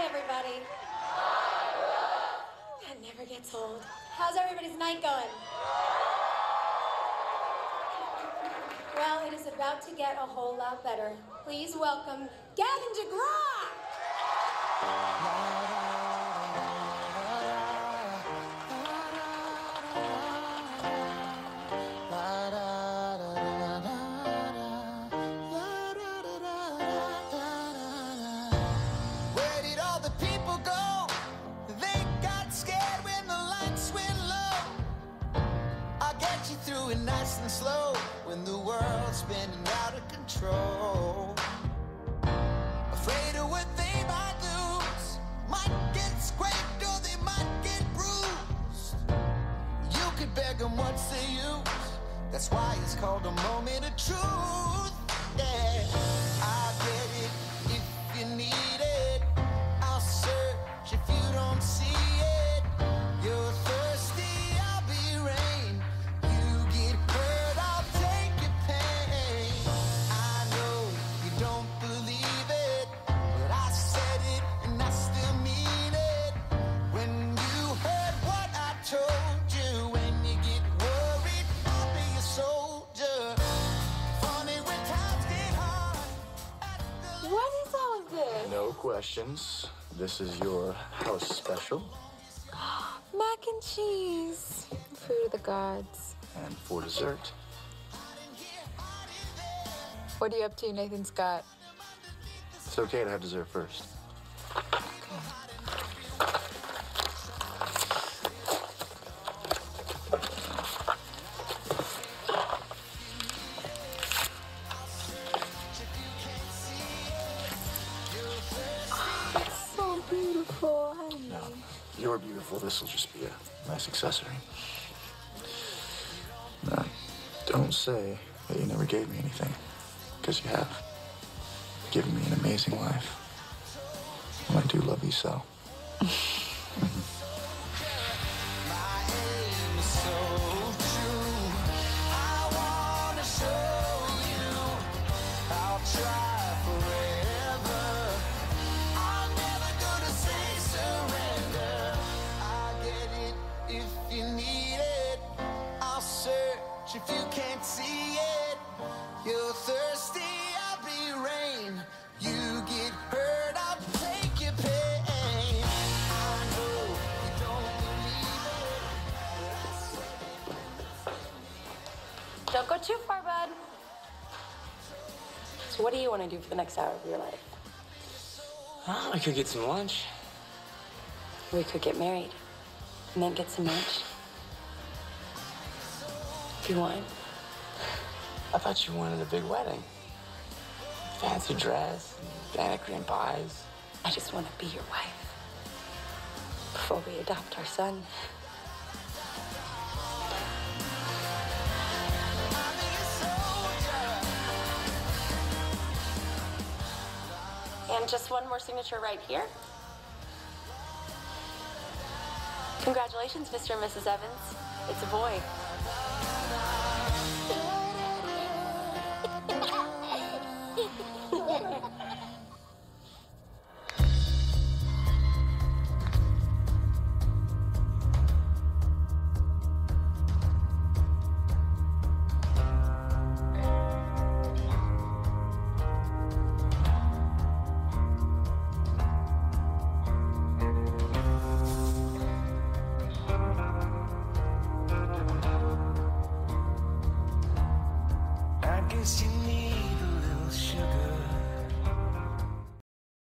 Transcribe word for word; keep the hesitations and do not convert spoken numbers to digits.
Hi, everybody. That never gets old. How's everybody's night going? Well, it is about to get a whole lot better. Please welcome Gavin DeGraw. Through it nice and slow when the world's spinning out of control. Afraid of what they might lose, might get scraped or they might get bruised. You could beg them what's the use? That's why it's called a moment of truth. Yeah, I get it if you need it. I'll search if you don't see it. You're thirsty, I'll be rain. No questions. This is your house special. Mac and cheese. Food of the gods. And for dessert. What are you up to, Nathan Scott? It's okay to have dessert first. Beautiful, honey. No, you're beautiful. This will just be a nice accessory. No, don't say that you never gave me anything, because you have given me an amazing life. And I do love you so. If you can't see it, you're thirsty, I'll be rain. You get hurt, I'll take your pain. I know you don't believe it. Don't go too far, bud. So what do you want to do for the next hour of your life? Well, we could get some lunch. We could get married. And then get some lunch. You want? I thought you wanted a big wedding. Fancy dress, banana pies. I just want to be your wife before we adopt our son. And just one more signature right here. Congratulations, Mister and Missus Evans. It's a boy. You